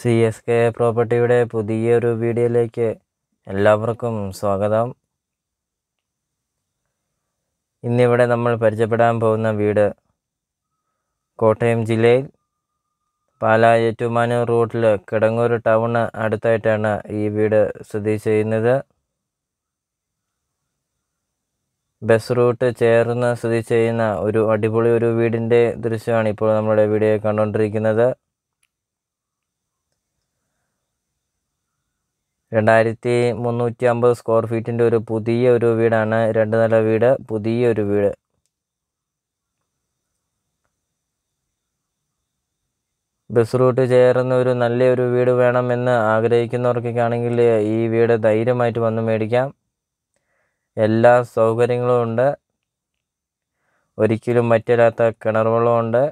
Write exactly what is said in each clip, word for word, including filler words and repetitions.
C S K പ്രോപ്പർട്ടിയുടെ പുതിയൊരു വീഡിയോയിലേക്ക് എല്ലാവർക്കും സ്വാഗതം. ഇന്നിവിടെ നമ്മൾ പരിചയപ്പെടാൻ പോകുന്ന വീട് കോട്ടയം ജില്ലയിൽ പാലാ ഏറ്റുമാനൂർ റൂട്ടിൽ കിടങ്ങൂർ ടൗണ് അടുത്തായിട്ടാണ് ഈ വീട് സ്ഥിതി ചെയ്യുന്നത്. ബസ് റൂട്ട് ചേർന്ന് സ്ഥിതി ചെയ്യുന്ന ഒരു അടിപൊളി ഒരു വീടിൻ്റെ ദൃശ്യമാണ് ഇപ്പോൾ നമ്മുടെ വീഡിയോ കണ്ടുകൊണ്ടിരിക്കുന്നത്. രണ്ടായിരത്തി മുന്നൂറ്റി അമ്പത് സ്ക്വയർ ഫീറ്റിൻ്റെ ഒരു പുതിയ ഒരു വീടാണ്, രണ്ട് നില വീട്, പുതിയൊരു വീട്. ബസ് റൂട്ട് ചേർന്ന ഒരു നല്ലൊരു വീട് വേണമെന്ന് ആഗ്രഹിക്കുന്നവർക്കൊക്കെ ആണെങ്കിൽ ഈ വീട് ധൈര്യമായിട്ട് വന്ന് മേടിക്കാം. എല്ലാ സൗകര്യങ്ങളും ഉണ്ട്. ഒരിക്കലും വറ്റില്ലാത്ത കിണർ വെള്ളമുണ്ട്.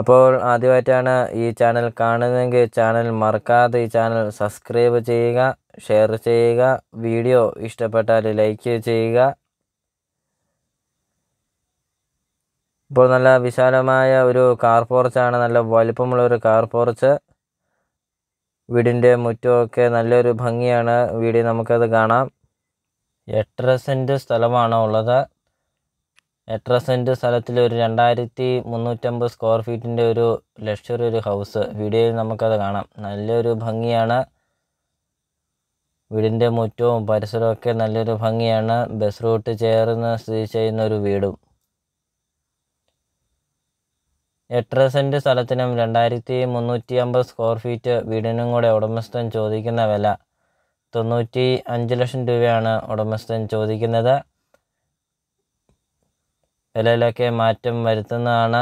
അപ്പോൾ ആദ്യമായിട്ടാണ് ഈ ചാനൽ കാണുന്നതെങ്കിൽ ചാനൽ മറക്കാതെ ഈ ചാനൽ സബ്സ്ക്രൈബ് ചെയ്യുക, ഷെയർ ചെയ്യുക, വീഡിയോ ഇഷ്ടപ്പെട്ടാൽ ലൈക്ക് ചെയ്യുക. ഇപ്പോൾ നല്ല വിശാലമായ ഒരു കാർ പോർച്ചാണ്, നല്ല വലിപ്പമുള്ള ഒരു കാർ പോർച്ച്. വീടിൻ്റെ മുറ്റമൊക്കെ നല്ലൊരു ഭംഗിയാണ്. വീടിൽ നമുക്കത് കാണാം. എട്ടര സെൻറ്റ് സ്ഥലമാണ് ഉള്ളത്. എട്ടര സെൻറ്റ് സ്ഥലത്തിൽ ഒരു രണ്ടായിരത്തി മുന്നൂറ്റമ്പത് സ്ക്വയർ ഫീറ്റിൻ്റെ ഒരു ലക്ഷറി ഒരു ഹൗസ് വീഡിയോയിൽ നമുക്കത് കാണാം. നല്ലൊരു ഭംഗിയാണ്. വീടിൻ്റെ മുറ്റവും പരിസരമൊക്കെ നല്ലൊരു ഭംഗിയാണ്. ബസ് റൂട്ട് ചേർന്ന് സ്ഥിതി ചെയ്യുന്ന ഒരു വീടും. എട്ടര സെൻറ്റ് സ്ഥലത്തിനും രണ്ടായിരത്തി മുന്നൂറ്റി അമ്പത് സ്ക്വയർ ഫീറ്റ് വീടിനും കൂടെ ഉടമസ്ഥൻ ചോദിക്കുന്ന വില തൊണ്ണൂറ്റി അഞ്ച് ലക്ഷം രൂപയാണ് ഉടമസ്ഥൻ ചോദിക്കുന്നത്. വിലയിലൊക്കെ മാറ്റം വരുത്തുന്നതാണ്.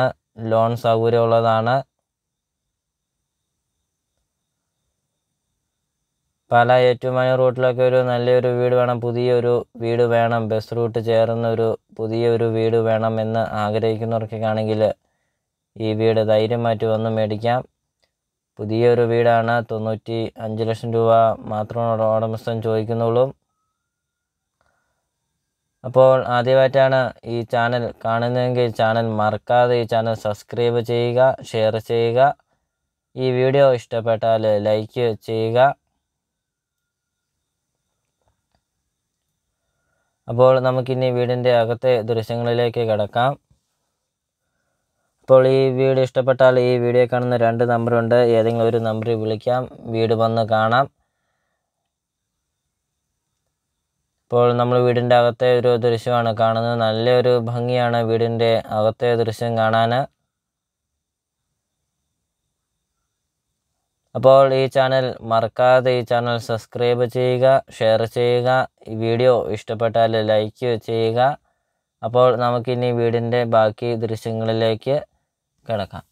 ലോൺ സൗകര്യമുള്ളതാണ്. പാലാ ഏറ്റുമാനൂർ റൂട്ടിലൊക്കെ ഒരു നല്ലൊരു വീട് വേണം, പുതിയൊരു വീട് വേണം, ബസ് റൂട്ട് ചേർന്നൊരു പുതിയൊരു വീട് വേണം എന്ന് ആഗ്രഹിക്കുന്നവർക്കൊക്കെ ആണെങ്കിൽ ഈ വീട് ധൈര്യമായിട്ട് വന്ന് മേടിക്കാം. പുതിയൊരു വീടാണ്. തൊണ്ണൂറ്റി അഞ്ച് ലക്ഷം രൂപ മാത്രമാണ് ഉടമസ്ഥൻ ചോദിക്കുന്നുള്ളൂ. അപ്പോൾ ആദ്യമായിട്ടാണ് ഈ ചാനൽ കാണുന്നതെങ്കിൽ ചാനൽ മറക്കാതെ ഈ ചാനൽ സബ്സ്ക്രൈബ് ചെയ്യുക, ഷെയർ ചെയ്യുക, ഈ വീഡിയോ ഇഷ്ടപ്പെട്ടാൽ ലൈക്ക് ചെയ്യുക. അപ്പോൾ നമുക്കിനി വീടിൻ്റെ അകത്തെ ദൃശ്യങ്ങളിലേക്ക് കിടക്കാം. അപ്പോൾ ഈ വീട് ഇഷ്ടപ്പെട്ടാൽ ഈ വീഡിയോ കാണുന്ന രണ്ട് നമ്പറുണ്ട്. ഏതെങ്കിലും ഒരു നമ്പറിൽ വിളിക്കാം, വീട് വന്ന് കാണാം. ഇപ്പോൾ നമ്മൾ വീടിൻ്റെ അകത്തെ ഒരു ദൃശ്യമാണ് കാണുന്നത്. നല്ലൊരു ഭംഗിയാണ് വീടിൻ്റെ അകത്തെ ദൃശ്യം കാണാൻ. അപ്പോൾ ഈ ചാനൽ മറക്കാതെ ഈ ചാനൽ സബ്സ്ക്രൈബ് ചെയ്യുക, ഷെയർ ചെയ്യുക, ഈ വീഡിയോ ഇഷ്ടപ്പെട്ടാൽ ലൈക്ക് ചെയ്യുക. അപ്പോൾ നമുക്കിനി വീടിൻ്റെ ബാക്കി ദൃശ്യങ്ങളിലേക്ക് കിടക്കാം.